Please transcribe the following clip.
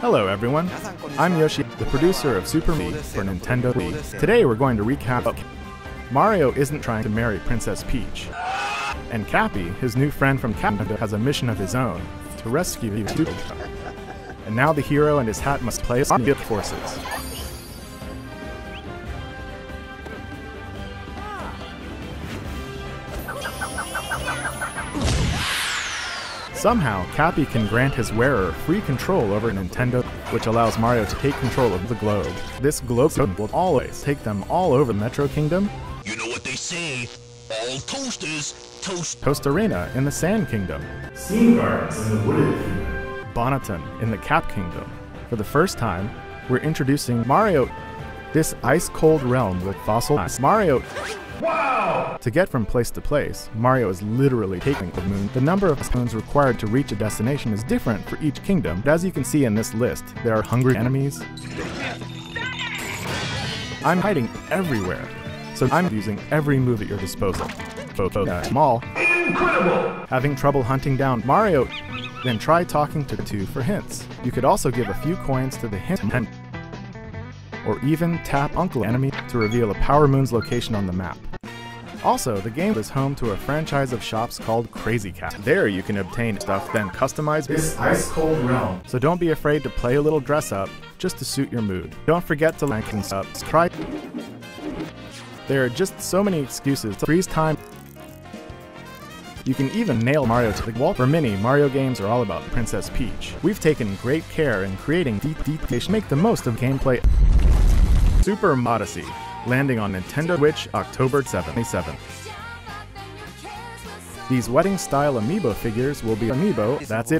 Hello everyone, I'm Yoshi, the producer of Super Wii for Nintendo Wii. Today we're going to recap Mario isn't trying to marry Princess Peach, and Cappy, his new friend from Canada, has a mission of his own to rescue the stupid. And now the hero and his hat must play Sonic Forces. Somehow, Cappy can grant his wearer free control over Nintendo, which allows Mario to take control of the globe. This globe will always take them all over Metro Kingdom. You know what they say, all toasters toast. Toast Arena in the Sand Kingdom. Seam Gardens in the Wooded Kingdom. Bonneton in the Cap Kingdom. For the first time, we're introducing Mario. This ice-cold realm with Fossil Ice Mario. Wow! To get from place to place, Mario is literally taking the moon. The number of spoons required to reach a destination is different for each kingdom, but as you can see in this list, there are hungry enemies. I'm hiding everywhere, so I'm using every move at your disposal. Mall. Incredible! Having trouble hunting down Mario? Then try talking to two for hints. You could also give a few coins to the hint man, or even tap Uncle Enemy to reveal a Power Moon's location on the map. Also, the game is home to a franchise of shops called Crazy Cat. There you can obtain stuff, then customize this ice-cold realm. So don't be afraid to play a little dress-up just to suit your mood. Don't forget to like and subscribe. There are just so many excuses to freeze time. You can even nail Mario to the wall. For many, Mario games are all about Princess Peach. We've taken great care in creating deep to make the most of gameplay. Super Odyssey, landing on Nintendo Switch October 27th. These wedding-style Amiibo figures will be Amiibo. That's it.